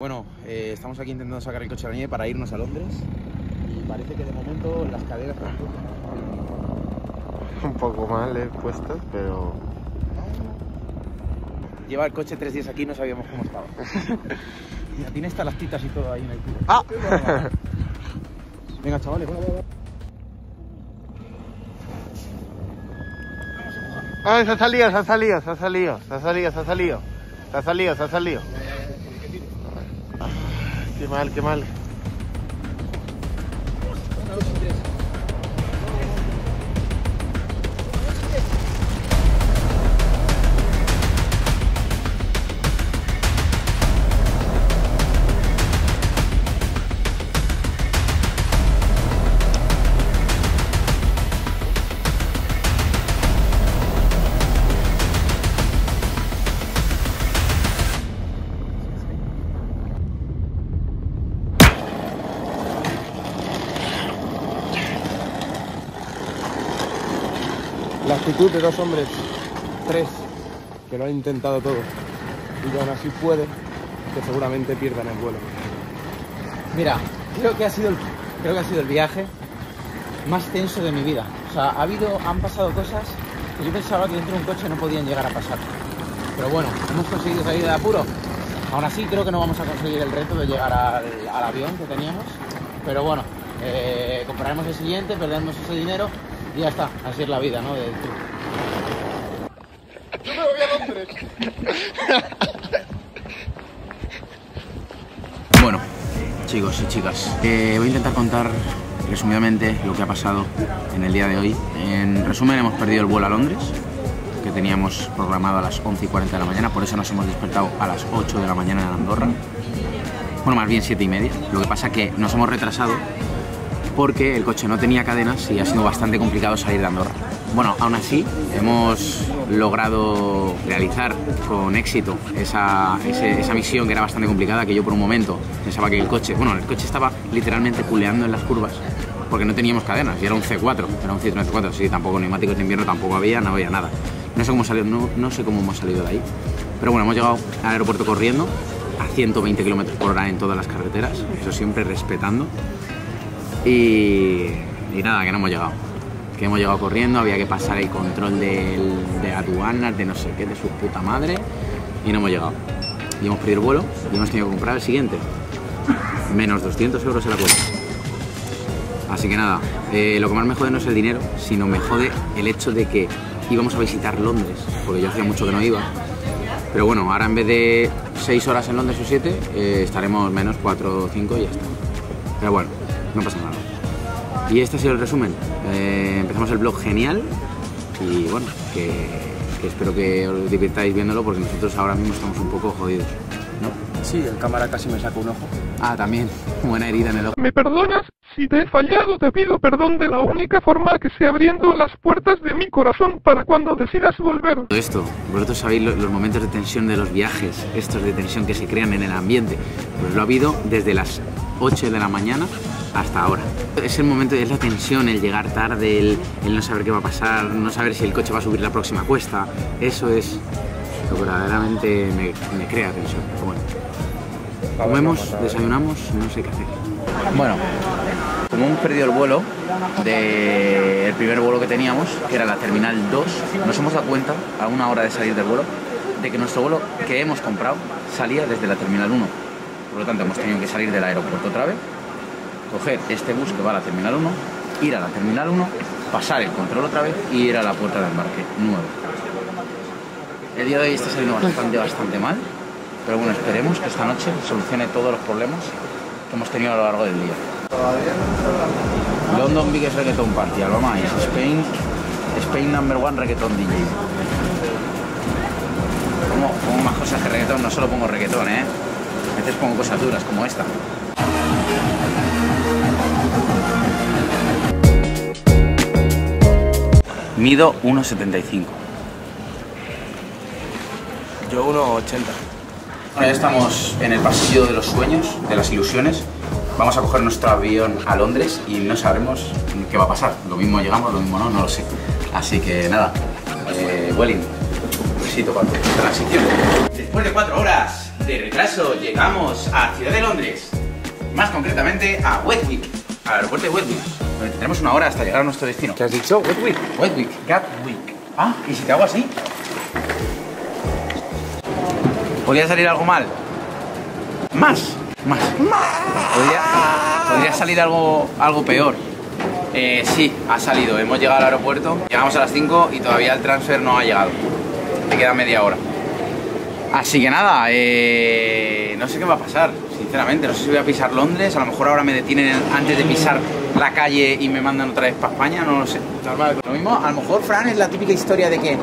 Bueno, estamos aquí intentando sacar el coche de la nieve para irnos a Londres y parece que de momento las caderas están un poco mal puestas, pero... Lleva el coche 3 días aquí y no sabíamos cómo estaba. Mira, tiene estalactitas y todo ahí en el culo. ¡Ah! Venga, chavales, va. Ah, se ha salido. Qué mal. La actitud de 2 hombres, 3, que lo han intentado todo y aún así puede que seguramente pierdan el vuelo. Mira, creo que ha sido el viaje más tenso de mi vida. O sea, han pasado cosas que yo pensaba que dentro de un coche no podían llegar a pasar. Pero bueno, hemos conseguido salir del apuro. Aún así creo que no vamos a conseguir el reto de llegar al avión que teníamos. Pero bueno, compraremos el siguiente, perderemos ese dinero. Y ya está, así es la vida, ¿no? Yo me voy a Londres. Bueno, chicos y chicas, voy a intentar contar resumidamente lo que ha pasado en el día de hoy. En resumen, hemos perdido el vuelo a Londres, que teníamos programado a las 11:40 de la mañana, por eso nos hemos despertado a las 8 de la mañana en Andorra. Bueno, más bien 7:30. Lo que pasa es que nos hemos retrasado porque el coche no tenía cadenas y ha sido bastante complicado salir de Andorra. Bueno, aún así hemos logrado realizar con éxito esa misión que era bastante complicada, que yo por un momento pensaba que el coche estaba literalmente culeando en las curvas porque no teníamos cadenas y era un C4, sí, tampoco neumáticos de invierno tampoco había, no había nada. No sé cómo hemos salido de ahí, pero bueno, hemos llegado al aeropuerto corriendo a 120 km por hora en todas las carreteras, eso siempre respetando. Y nada, que no hemos llegado. Que hemos llegado corriendo, había que pasar el control de aduanas, de no sé qué, de su puta madre. Y no hemos llegado. Y hemos perdido el vuelo y hemos tenido que comprar el siguiente. Menos 200 euros en la cuenta. Así que nada, lo que más me jode no es el dinero, sino me jode el hecho de que íbamos a visitar Londres, porque yo hacía mucho que no iba. Pero bueno, ahora en vez de 6 horas en Londres o 7, estaremos menos 4 o 5 y ya está. Pero bueno, no pasa nada. Y este ha sido el resumen. Empezamos el vlog genial y bueno, que espero que os divirtáis viéndolo porque nosotros ahora mismo estamos un poco jodidos, ¿no? Sí, el cámara casi me sacó un ojo. Ah, también. Buena herida en el ojo. ¿Me perdonas? Si te he fallado, te pido perdón de la única forma que sea abriendo las puertas de mi corazón para cuando decidas volver. Todo esto, vosotros sabéis los momentos de tensión de los viajes, estos de tensión que se crean en el ambiente, pues lo ha habido desde las 8 de la mañana hasta ahora. Es el momento, es la tensión, el llegar tarde, el no saber qué va a pasar, no saber si el coche va a subir la próxima cuesta. Eso es lo que verdaderamente me crea tensión. Bueno, comemos, desayunamos, no sé qué hacer. Bueno, como hemos perdido el vuelo, el primer vuelo que teníamos, que era la terminal 2, nos hemos dado cuenta, a una hora de salir del vuelo, de que nuestro vuelo que hemos comprado salía desde la terminal 1. Por lo tanto, hemos tenido que salir del aeropuerto otra vez, coger este bus que va a la terminal 1, ir a la terminal 1, pasar el control otra vez y ir a la puerta de embarque nuevo. El día de hoy está saliendo bastante mal, pero bueno, esperemos que esta noche solucione todos los problemas que hemos tenido a lo largo del día. London Biggest Reggaeton Party, Alvama Ice, Spain #1 Reggaeton DJ. Pongo más cosas que reggaeton, no solo pongo reggaeton, ¿eh? A veces pongo cosas duras como esta. Mido 1,75. Yo 1,80. Bueno, ya estamos en el pasillo de los sueños, de las ilusiones. Vamos a coger nuestro avión a Londres y no sabremos qué va a pasar. Lo mismo llegamos, lo mismo no, no lo sé. Así que nada, Welling, besito, Paco. Transición. Después de 4 horas. de retraso llegamos a Ciudad de Londres, más concretamente a Gatwick, al aeropuerto de Gatwick, donde tendremos una hora hasta llegar a nuestro destino. ¿Qué has dicho? Gatwick. Gatwick. Gatwick. Ah, ¿y si te hago así? ¿Podría salir algo mal? Más. Podría salir algo peor. Sí, ha salido. Hemos llegado al aeropuerto, llegamos a las 5 y todavía el transfer no ha llegado. Me queda media hora. Así que nada, no sé qué va a pasar, sinceramente. No sé si voy a pisar Londres, a lo mejor ahora me detienen antes de pisar la calle y me mandan otra vez para España, no lo sé. Lo mismo, a lo mejor, Fran, es la típica historia de que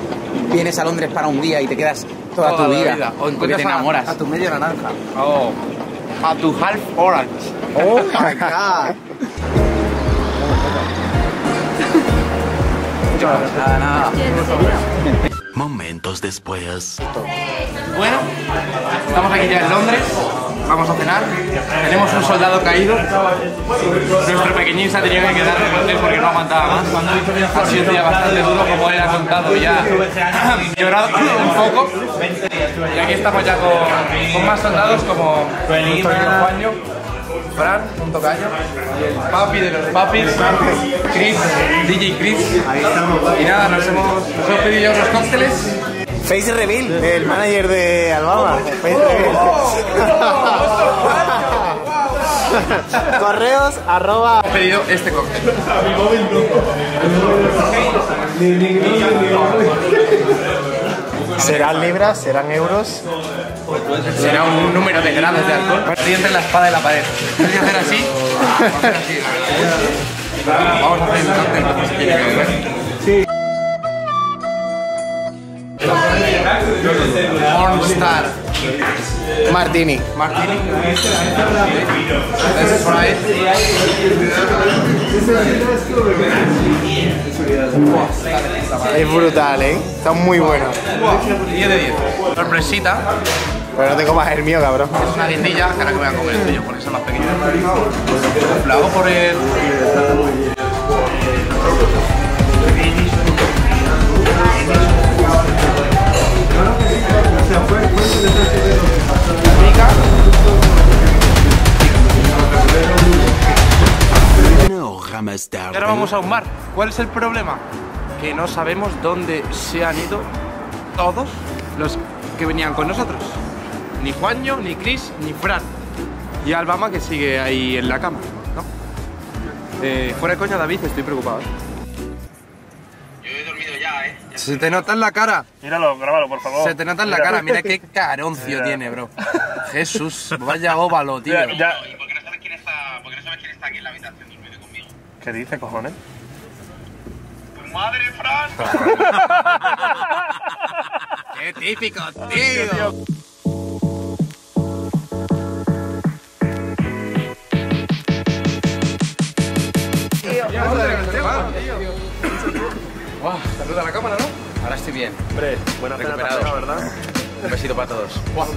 vienes a Londres para un día y te quedas toda tu vida. O encuentras te enamoras. A tu media naranja. Oh, a tu half orange. Oh my God. Nada. Momentos después. Bueno, estamos aquí ya en Londres. Vamos a cenar. Tenemos un soldado caído. Nuestro pequeñín se ha tenido que quedar en el hotel porque no aguantaba más. Ha sido un día bastante duro, como él ha contado. Ya llorado un poco. Y aquí estamos ya con más soldados como nuestro amigo Juanjo, Fran, un tocayo, y el papi de los papis, Chris, DJ Chris. Ahí estamos. Y nada, nos hemos pedido ya unos cócteles. Face Reveal, el manager de Alvama. Face Reveal. Correos@. He pedido este cóctel. ¿Serán libras? ¿Serán euros? Será un número de grados de alcohol. Estoy entre la espada y la pared. Voy a hacer así. Vamos a hacer un cóctel. Pornstar. Martini. Martini. Es brutal, ¿eh? Está muy bueno. 10 de 10. Sorpresita. Pero no te comas el mío, cabrón. Es una guindilla que ahora que voy a comer el tuyo, por eso las pequeñas. Lo hago por el... Ahora vamos a un bar. ¿Cuál es el problema? Que no sabemos dónde se han ido todos los que venían con nosotros. Ni Juanjo, ni Chris, ni Fran. Y Alvama, que sigue ahí en la cama, ¿no? Fuera de coña, David, estoy preocupado, ¿eh? Yo he dormido ya, ¿eh? Ya se te nota en la cara. Míralo, grábalo, por favor. Se te nota en la cara, mira qué caroncio tiene, bro. Jesús, vaya óvalo, tío. Ya. ¿Y por qué no sabes quién está, aquí en la habitación durmiendo conmigo? ¿Qué dice, cojones? ¡Tu madre, Fran! ¡Qué típico, tío! Wow, saluda a la cámara, ¿no? Ahora estoy bien. Hombre, buena cena, ¿verdad? Un besito para todos. Wow.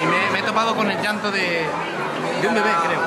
Y me he topado con el llanto de un bebé, creo.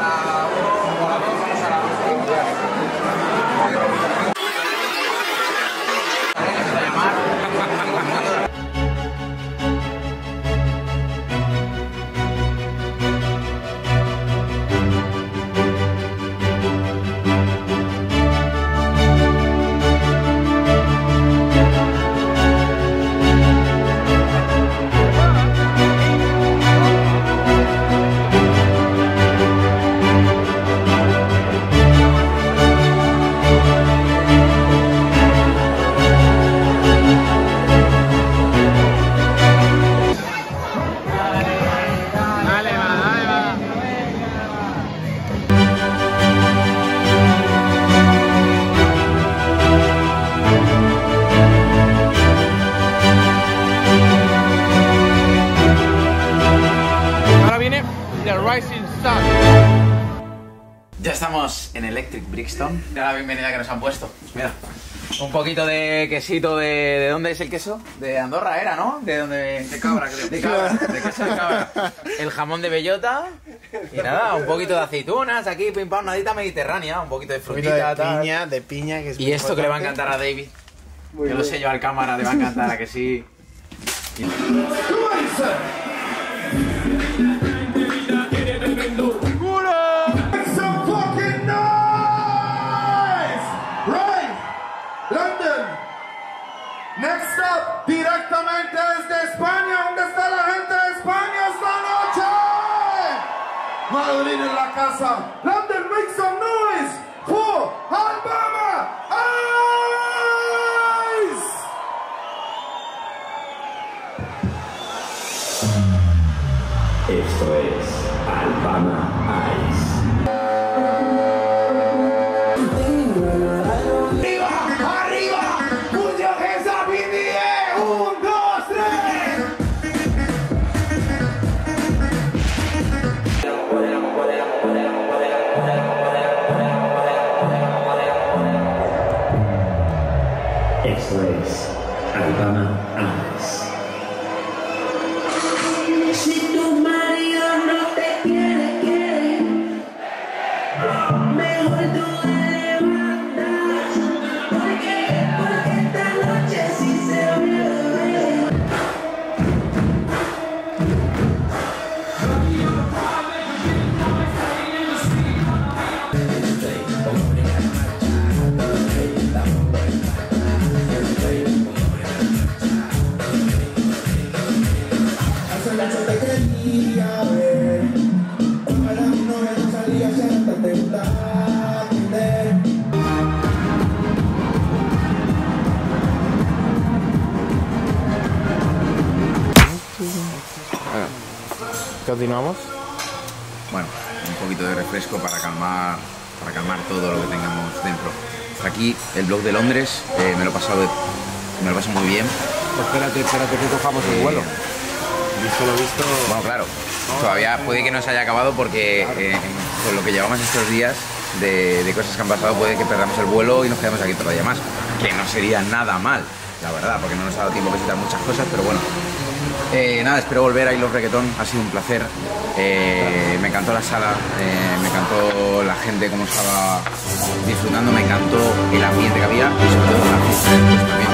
Ya estamos en Electric Brixton. Mira la bienvenida que nos han puesto. Mira, un poquito de quesito ¿de dónde es el queso? De Andorra era, ¿no? De cabra, creo. De cabra, de queso de cabra. El jamón de bellota. Y nada, un poquito de aceitunas aquí, pim pam, nadita mediterránea. Un poquito de frutita, de piña, tal. De piña, que es y esto importante. Que le va a encantar a David. Muy que bien. Lo sé yo al cámara, le va a encantar, ¿a que sí? Madrid en la casa. London, make some noise for Alvama Ice. Esto es Alvama Ice. ¡Arriba! ¡Arriba! ¡Puño que se apidie! ¡Un, dos, tres! Esto es Alvama Ice. Continuamos. Bueno, un poquito de refresco para calmar todo lo que tengamos dentro. Aquí el blog de Londres, me lo he pasado muy bien. Espérate que cojamos el vuelo. Visto lo visto. Bueno, claro. Todavía puede que no se haya acabado porque con lo que llevamos estos días de cosas que han pasado puede que perdamos el vuelo y nos quedamos aquí todavía más. Que no sería nada mal, la verdad, porque no nos ha dado tiempo a visitar muchas cosas, pero bueno. Nada, espero volver a I Love Reggaeton, ha sido un placer, me encantó la sala, me encantó la gente, cómo estaba disfrutando, me encantó el ambiente que había y sobre todo la fiesta.